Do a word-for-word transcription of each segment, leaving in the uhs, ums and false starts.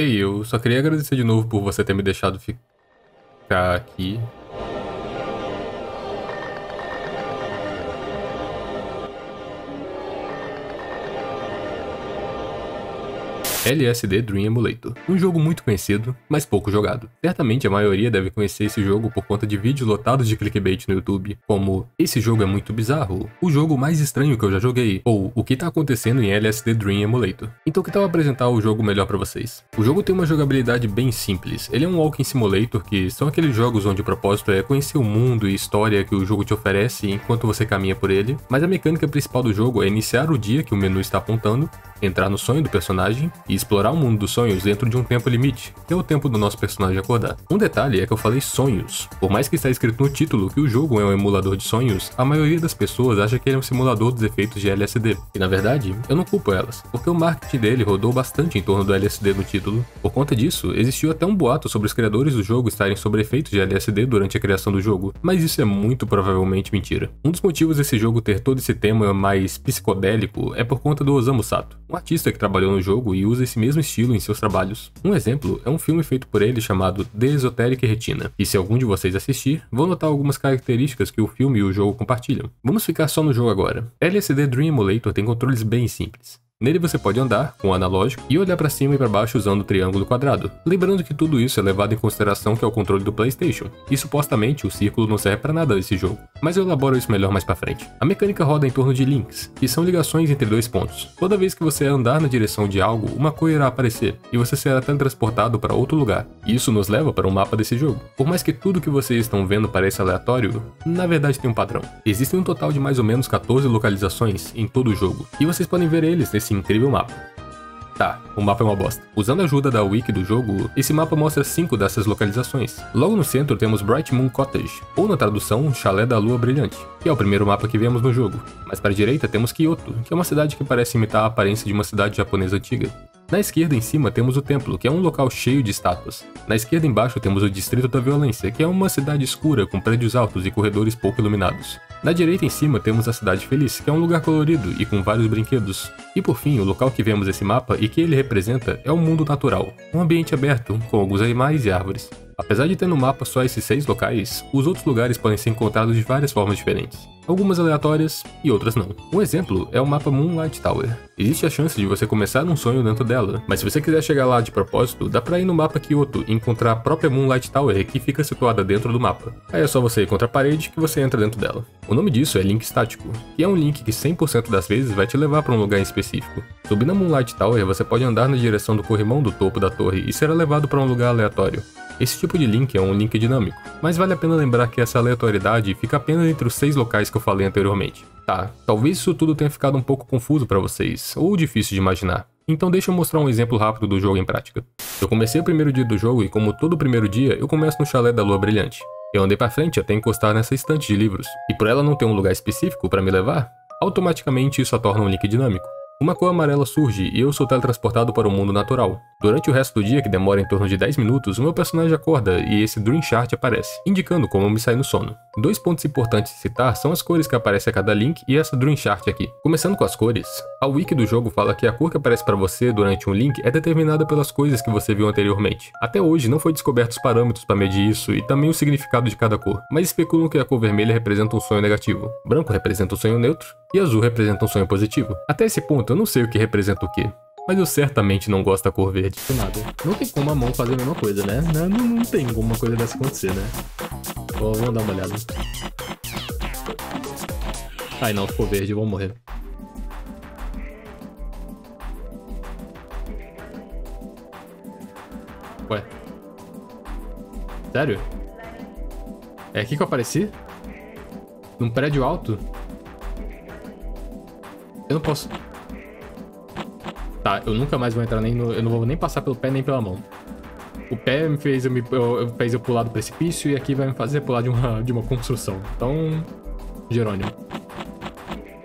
Ei, eu só queria agradecer de novo por você ter me deixado ficar aqui. L S D Dream Emulator, um jogo muito conhecido, mas pouco jogado. Certamente a maioria deve conhecer esse jogo por conta de vídeos lotados de clickbait no YouTube, como "Esse jogo é muito bizarro", "O jogo mais estranho que eu já joguei", ou "O que tá acontecendo em L S D Dream Emulator". Então que tal apresentar o jogo melhor pra vocês? O jogo tem uma jogabilidade bem simples. Ele é um walking simulator, que são aqueles jogos onde o propósito é conhecer o mundo e história que o jogo te oferece enquanto você caminha por ele, mas a mecânica principal do jogo é iniciar o dia que o menu está apontando, entrar no sonho do personagem e explorar o mundo dos sonhos dentro de um tempo limite, que é o tempo do nosso personagem acordar. Um detalhe é que eu falei sonhos. Por mais que está escrito no título que o jogo é um emulador de sonhos, a maioria das pessoas acha que ele é um simulador dos efeitos de L S D. E na verdade, eu não culpo elas, porque o marketing dele rodou bastante em torno do L S D no título. Por conta disso, existiu até um boato sobre os criadores do jogo estarem sobre efeitos de L S D durante a criação do jogo, mas isso é muito provavelmente mentira. Um dos motivos desse jogo ter todo esse tema mais psicodélico é por conta do Osamu Sato, um artista que trabalhou no jogo e usa esse mesmo estilo em seus trabalhos. Um exemplo é um filme feito por ele chamado The Esoteric Retina, e se algum de vocês assistir, vão notar algumas características que o filme e o jogo compartilham. Vamos ficar só no jogo agora. L S D Dream Emulator tem controles bem simples. Nele você pode andar com o analógico e olhar para cima e para baixo usando o triângulo quadrado. Lembrando que tudo isso é levado em consideração que é o controle do PlayStation, e supostamente o círculo não serve para nada nesse jogo, mas eu elaboro isso melhor mais para frente. A mecânica roda em torno de links, que são ligações entre dois pontos. Toda vez que você andar na direção de algo, uma cor irá aparecer, e você será teletransportado para outro lugar. Isso nos leva para o mapa desse jogo. Por mais que tudo que vocês estão vendo pareça aleatório, na verdade tem um padrão. Existem um total de mais ou menos quatorze localizações em todo o jogo, e vocês podem ver eles nesse incrível mapa. Tá, o mapa é uma bosta. Usando a ajuda da wiki do jogo, esse mapa mostra cinco dessas localizações. Logo no centro temos Bright Moon Cottage, ou na tradução, Chalé da Lua Brilhante, que é o primeiro mapa que vemos no jogo. Mas para a direita temos Kyoto, que é uma cidade que parece imitar a aparência de uma cidade japonesa antiga. Na esquerda em cima temos o templo, que é um local cheio de estátuas. Na esquerda embaixo temos o Distrito da Violência, que é uma cidade escura com prédios altos e corredores pouco iluminados. Na direita em cima temos a Cidade Feliz, que é um lugar colorido e com vários brinquedos. E por fim, o local que vemos esse mapa e que ele representa é o Mundo Natural, um ambiente aberto, com alguns animais e árvores. Apesar de ter no mapa só esses seis locais, os outros lugares podem ser encontrados de várias formas diferentes. Algumas aleatórias e outras não. Um exemplo é o mapa Moonlight Tower. Existe a chance de você começar um sonho dentro dela, mas se você quiser chegar lá de propósito, dá pra ir no mapa Kyoto e encontrar a própria Moonlight Tower, que fica situada dentro do mapa. Aí é só você ir contra a parede que você entra dentro dela. O nome disso é link estático, que é um link que cem por cento das vezes vai te levar para um lugar em específico. Subindo a Moonlight Tower, você pode andar na direção do corrimão do topo da torre e será levado para um lugar aleatório. Esse tipo de link é um link dinâmico, mas vale a pena lembrar que essa aleatoriedade fica apenas entre os seis locais que eu falei anteriormente. Tá, talvez isso tudo tenha ficado um pouco confuso para vocês, ou difícil de imaginar. Então deixa eu mostrar um exemplo rápido do jogo em prática. Eu comecei o primeiro dia do jogo e, como todo primeiro dia, eu começo no Chalé da Lua Brilhante. Eu andei para frente até encostar nessa estante de livros, e por ela não ter um lugar específico para me levar, automaticamente isso a torna um link dinâmico. Uma cor amarela surge e eu sou teletransportado para o mundo natural. Durante o resto do dia, que demora em torno de dez minutos, o meu personagem acorda e esse Dream Chart aparece, indicando como eu me saí no sono. Dois pontos importantes de citar são as cores que aparecem a cada link e essa Dream Chart aqui. Começando com as cores, a wiki do jogo fala que a cor que aparece para você durante um link é determinada pelas coisas que você viu anteriormente. Até hoje não foi descoberto os parâmetros para medir isso e também o significado de cada cor, mas especulam que a cor vermelha representa um sonho negativo, branco representa um sonho neutro e azul representa um sonho positivo. Até esse ponto eu não sei o que representa o que, mas eu certamente não gosto da cor verde. Nada. Não tem como a mão fazer a mesma coisa, né? Não, não tem como uma coisa dessa acontecer, né? Ó, vamos dar uma olhada. Ai não, ficou verde, vamos morrer. Ué? Sério? É aqui que eu apareci? Num prédio alto? Eu não posso... Tá, eu nunca mais vou entrar nem no... Eu não vou nem passar pelo pé nem pela mão. O pé me fez eu, me... eu, fez eu pular do precipício e aqui vai me fazer pular de uma, de uma construção. Então... Jerônimo.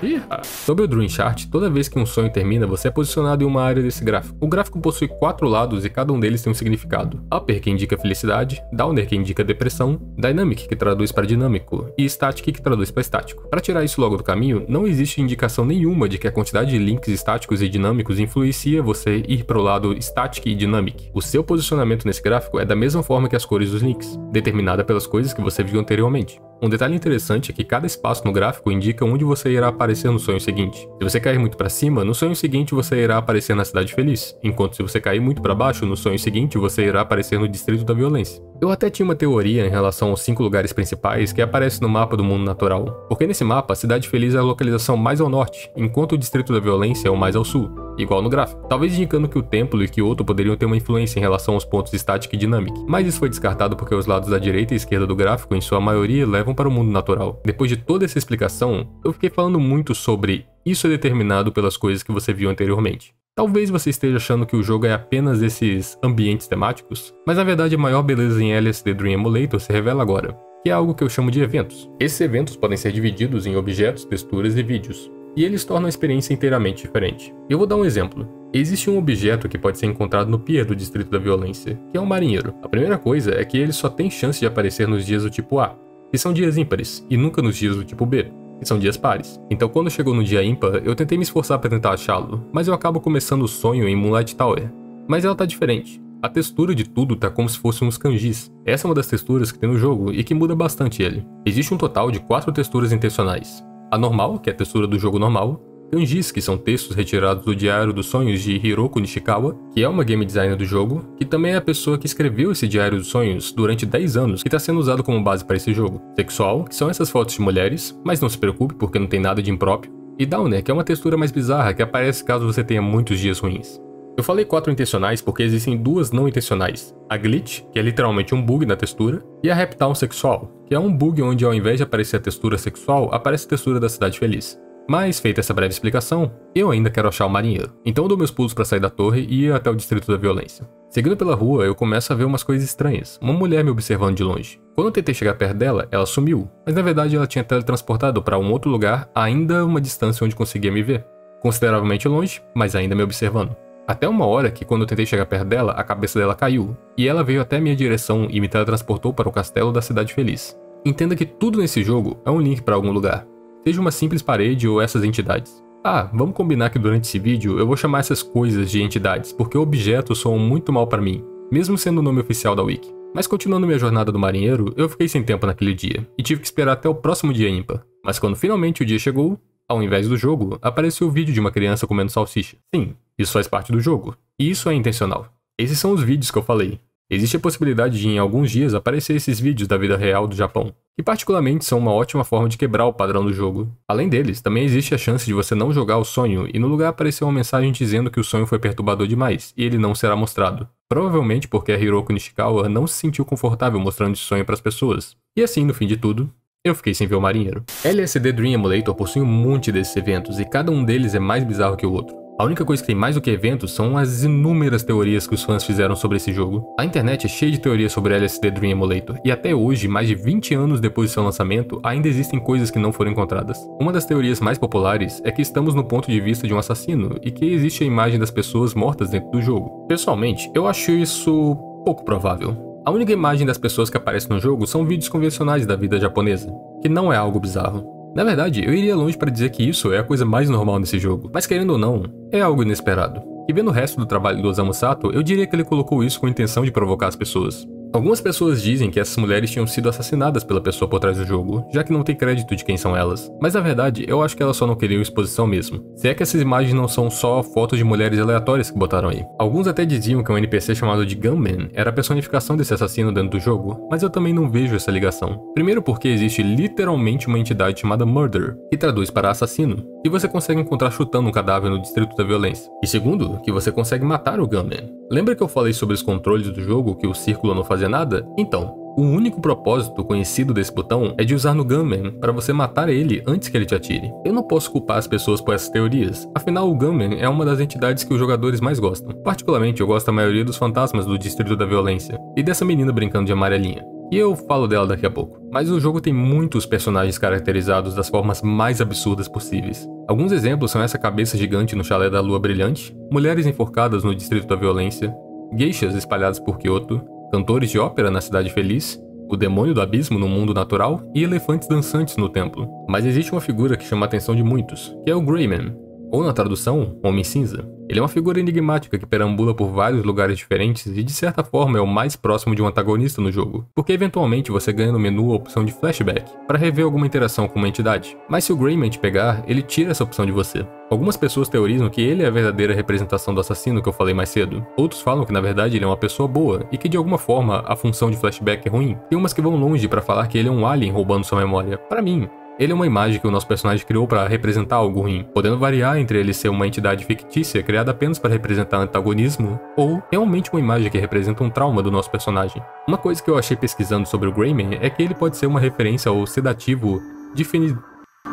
Iha. Sobre o Dream Chart, toda vez que um sonho termina, você é posicionado em uma área desse gráfico. O gráfico possui quatro lados e cada um deles tem um significado. Upper, que indica felicidade, Downer, que indica depressão, Dynamic, que traduz para dinâmico, e Static, que traduz para estático. Para tirar isso logo do caminho, não existe indicação nenhuma de que a quantidade de links estáticos e dinâmicos influencia você ir para o lado Static e Dynamic. O seu posicionamento nesse gráfico é da mesma forma que as cores dos links, determinada pelas coisas que você viu anteriormente. Um detalhe interessante é que cada espaço no gráfico indica onde você irá aparecer no sonho seguinte. Se você cair muito para cima, no sonho seguinte você irá aparecer na Cidade Feliz, enquanto se você cair muito para baixo, no sonho seguinte você irá aparecer no Distrito da Violência. Eu até tinha uma teoria em relação aos cinco lugares principais que aparecem no mapa do Mundo Natural, porque nesse mapa a Cidade Feliz é a localização mais ao norte, enquanto o Distrito da Violência é o mais ao sul, igual no gráfico, talvez indicando que o Templo e Kyoto poderiam ter uma influência em relação aos pontos Static e Dynamic, mas isso foi descartado porque os lados da direita e esquerda do gráfico em sua maioria levam para o Mundo Natural. Depois de toda essa explicação, eu fiquei falando muito sobre isso é determinado pelas coisas que você viu anteriormente. Talvez você esteja achando que o jogo é apenas esses ambientes temáticos, mas na verdade a maior beleza em L S D Dream Emulator se revela agora, que é algo que eu chamo de eventos. Esses eventos podem ser divididos em objetos, texturas e vídeos, e eles tornam a experiência inteiramente diferente. Eu vou dar um exemplo. Existe um objeto que pode ser encontrado no pier do Distrito da Violência, que é um marinheiro. A primeira coisa é que ele só tem chance de aparecer nos dias do tipo A, que são dias ímpares, e nunca nos dias do tipo B, que são dias pares. Então quando chegou no dia ímpar, eu tentei me esforçar para tentar achá-lo, mas eu acabo começando o sonho em Moonlight Tower. Mas ela tá diferente. A textura de tudo tá como se fosse uns kanjis. Essa é uma das texturas que tem no jogo e que muda bastante ele. Existe um total de quatro texturas intencionais. A normal, que é a textura do jogo normal, kanjis, que são textos retirados do Diário dos Sonhos de Hiroko Nishikawa, que é uma game designer do jogo, que também é a pessoa que escreveu esse Diário dos Sonhos durante dez anos e está sendo usado como base para esse jogo. Sexual, que são essas fotos de mulheres, mas não se preocupe porque não tem nada de impróprio. E Downer, que é uma textura mais bizarra que aparece caso você tenha muitos dias ruins. Eu falei quatro intencionais porque existem duas não intencionais. A glitch, que é literalmente um bug na textura, e a Reptown sexual, que é um bug onde ao invés de aparecer a textura sexual, aparece a textura da Cidade Feliz. Mas, feita essa breve explicação, eu ainda quero achar o marinheiro. Então eu dou meus pulos para sair da torre e ir até o Distrito da Violência. Seguindo pela rua, eu começo a ver umas coisas estranhas, uma mulher me observando de longe. Quando eu tentei chegar perto dela, ela sumiu, mas na verdade ela tinha teletransportado para um outro lugar, ainda uma distância onde conseguia me ver. Consideravelmente longe, mas ainda me observando. Até uma hora que, quando eu tentei chegar perto dela, a cabeça dela caiu, e ela veio até minha direção e me teletransportou para o castelo da Cidade Feliz. Entenda que tudo nesse jogo é um link para algum lugar. Seja uma simples parede ou essas entidades. Ah, vamos combinar que durante esse vídeo eu vou chamar essas coisas de entidades porque objetos soam muito mal para mim, mesmo sendo o nome oficial da Wiki. Mas continuando minha jornada do marinheiro, eu fiquei sem tempo naquele dia e tive que esperar até o próximo dia ímpar. Mas quando finalmente o dia chegou, ao invés do jogo, apareceu o vídeo de uma criança comendo salsicha. Sim, isso faz parte do jogo, e isso é intencional. Esses são os vídeos que eu falei. Existe a possibilidade de em alguns dias aparecer esses vídeos da vida real do Japão, que particularmente são uma ótima forma de quebrar o padrão do jogo. Além deles, também existe a chance de você não jogar o sonho e no lugar aparecer uma mensagem dizendo que o sonho foi perturbador demais e ele não será mostrado. Provavelmente porque a Hiroko Nishikawa não se sentiu confortável mostrando esse sonho para as pessoas. E assim, no fim de tudo, eu fiquei sem ver o marinheiro. L S D Dream Emulator possui um monte desses eventos e cada um deles é mais bizarro que o outro. A única coisa que tem mais do que eventos são as inúmeras teorias que os fãs fizeram sobre esse jogo. A internet é cheia de teorias sobre L S D Dream Emulator, e até hoje, mais de vinte anos depois do seu lançamento, ainda existem coisas que não foram encontradas. Uma das teorias mais populares é que estamos no ponto de vista de um assassino, e que existe a imagem das pessoas mortas dentro do jogo. Pessoalmente, eu acho isso pouco provável. A única imagem das pessoas que aparece no jogo são vídeos convencionais da vida japonesa, que não é algo bizarro. Na verdade, eu iria longe para dizer que isso é a coisa mais normal nesse jogo, mas querendo ou não, é algo inesperado. E vendo o resto do trabalho do Osamu Sato, eu diria que ele colocou isso com a intenção de provocar as pessoas. Algumas pessoas dizem que essas mulheres tinham sido assassinadas pela pessoa por trás do jogo, já que não tem crédito de quem são elas. Mas na verdade, eu acho que elas só não queriam exposição mesmo. Se é que essas imagens não são só fotos de mulheres aleatórias que botaram aí. Alguns até diziam que um N P C chamado de Gunman era a personificação desse assassino dentro do jogo, mas eu também não vejo essa ligação. Primeiro porque existe literalmente uma entidade chamada Murder, que traduz para assassino, e você consegue encontrar chutando um cadáver no Distrito da Violência. E segundo, que você consegue matar o Gunman. Lembra que eu falei sobre os controles do jogo que o círculo não fazia nada? Então, o único propósito conhecido desse botão é de usar no Gunman para você matar ele antes que ele te atire. Eu não posso culpar as pessoas por essas teorias, afinal o Gunman é uma das entidades que os jogadores mais gostam. Particularmente eu gosto da maioria dos fantasmas do Distrito da Violência e dessa menina brincando de amarelinha, E eu falo dela daqui a pouco. Mas o jogo tem muitos personagens caracterizados das formas mais absurdas possíveis. Alguns exemplos são essa cabeça gigante no Chalé da Lua Brilhante, mulheres enforcadas no Distrito da Violência, geishas espalhadas por Kyoto, cantores de ópera na Cidade Feliz, o demônio do abismo no Mundo Natural e elefantes dançantes no templo. Mas existe uma figura que chama a atenção de muitos, que é o Greyman, ou na tradução, Homem Cinza. Ele é uma figura enigmática que perambula por vários lugares diferentes e de certa forma é o mais próximo de um antagonista no jogo, porque eventualmente você ganha no menu a opção de flashback, para rever alguma interação com uma entidade. Mas se o Greyman te pegar, ele tira essa opção de você. Algumas pessoas teorizam que ele é a verdadeira representação do assassino que eu falei mais cedo. Outros falam que na verdade ele é uma pessoa boa e que de alguma forma a função de flashback é ruim. Tem umas que vão longe para falar que ele é um alien roubando sua memória. Para mim, ele é uma imagem que o nosso personagem criou para representar algo ruim, podendo variar entre ele ser uma entidade fictícia criada apenas para representar antagonismo, ou realmente uma imagem que representa um trauma do nosso personagem. Uma coisa que eu achei pesquisando sobre o Greyman é que ele pode ser uma referência ao sedativo Difenid...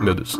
Meu Deus.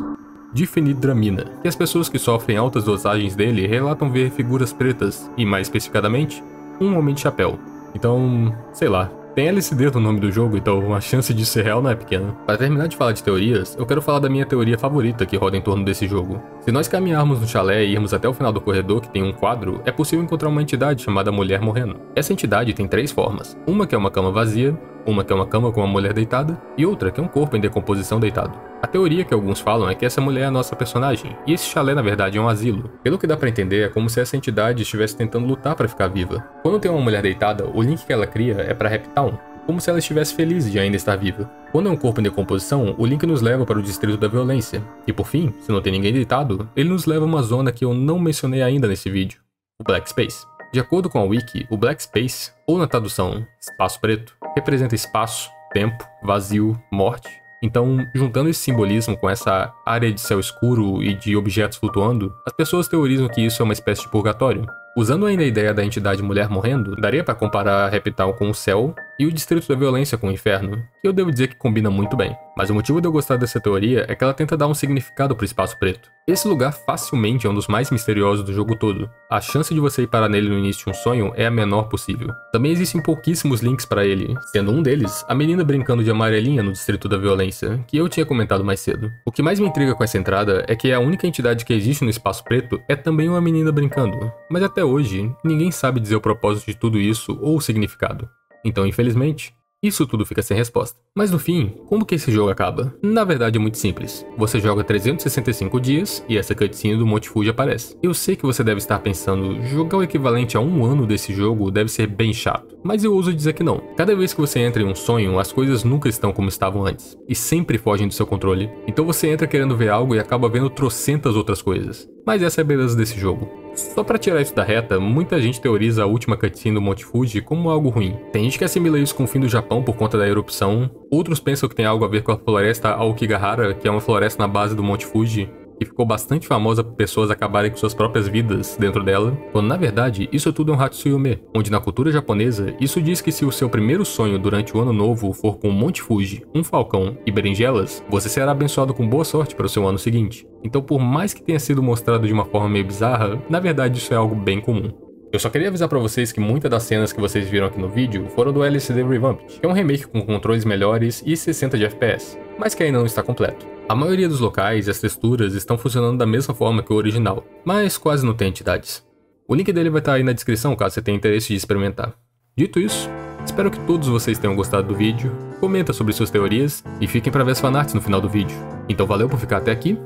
Difenidramina, que as pessoas que sofrem altas dosagens dele relatam ver figuras pretas, e mais especificadamente, um homem de chapéu. Então, sei lá. Tem L S D no nome do jogo, então a chance de ser real não é pequena. Para terminar de falar de teorias, eu quero falar da minha teoria favorita que roda em torno desse jogo. Se nós caminharmos no chalé e irmos até o final do corredor que tem um quadro, é possível encontrar uma entidade chamada Mulher Morrendo. Essa entidade tem três formas, uma que é uma cama vazia, uma que é uma cama com uma mulher deitada, e outra que é um corpo em decomposição deitado. A teoria que alguns falam é que essa mulher é a nossa personagem, e esse chalé na verdade é um asilo. Pelo que dá pra entender, é como se essa entidade estivesse tentando lutar pra ficar viva. Quando tem uma mulher deitada, o link que ela cria é pra Reptown, como se ela estivesse feliz de ainda estar viva. Quando é um corpo em decomposição, o link nos leva para o Distrito da Violência. E por fim, se não tem ninguém deitado, ele nos leva a uma zona que eu não mencionei ainda nesse vídeo, o Black Space. De acordo com a Wiki, o Black Space, ou na tradução, espaço preto, representa espaço, tempo, vazio, morte. Então, juntando esse simbolismo com essa área de céu escuro e de objetos flutuando, as pessoas teorizam que isso é uma espécie de purgatório. Usando ainda a ideia da entidade Mulher Morrendo, daria para comparar a Reptown com o céu e o Distrito da Violência com o inferno, que eu devo dizer que combina muito bem. Mas o motivo de eu gostar dessa teoria é que ela tenta dar um significado para o espaço preto. Esse lugar facilmente é um dos mais misteriosos do jogo todo. A chance de você ir parar nele no início de um sonho é a menor possível. Também existem pouquíssimos links para ele, sendo um deles a menina brincando de amarelinha no Distrito da Violência, que eu tinha comentado mais cedo. O que mais me intriga com essa entrada é que a única entidade que existe no espaço preto é também uma menina brincando, mas até hoje ninguém sabe dizer o propósito de tudo isso ou o significado. Então, infelizmente, isso tudo fica sem resposta. Mas no fim, como que esse jogo acaba? Na verdade é muito simples. Você joga trezentos e sessenta e cinco dias e essa cutscene do Monte Fuji aparece. Eu sei que você deve estar pensando, jogar o equivalente a um ano desse jogo deve ser bem chato. Mas eu ouso dizer que não. Cada vez que você entra em um sonho, as coisas nunca estão como estavam antes. E sempre fogem do seu controle. Então você entra querendo ver algo e acaba vendo trocentas outras coisas. Mas essa é a beleza desse jogo. Só pra tirar isso da reta, muita gente teoriza a última cutscene do Monte Fuji como algo ruim. Tem gente que assimila isso com o fim do Japão por conta da erupção, outros pensam que tem algo a ver com a floresta Aokigahara, que é uma floresta na base do Monte Fuji, que ficou bastante famosa por pessoas acabarem com suas próprias vidas dentro dela, quando na verdade isso tudo é um Hatsuyume, onde na cultura japonesa isso diz que se o seu primeiro sonho durante o ano novo for com um Monte Fuji, um falcão e berinjelas, você será abençoado com boa sorte para o seu ano seguinte. Então por mais que tenha sido mostrado de uma forma meio bizarra, na verdade isso é algo bem comum. Eu só queria avisar pra vocês que muitas das cenas que vocês viram aqui no vídeo foram do L S D Revamped, que é um remake com controles melhores e sessenta de F P S, mas que ainda não está completo. A maioria dos locais e as texturas estão funcionando da mesma forma que o original, mas quase não tem entidades. O link dele vai estar aí na descrição caso você tenha interesse de experimentar. Dito isso, espero que todos vocês tenham gostado do vídeo, comenta sobre suas teorias e fiquem pra ver as fanarts no final do vídeo. Então valeu por ficar até aqui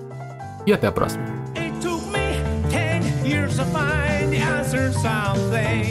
e até a próxima. Something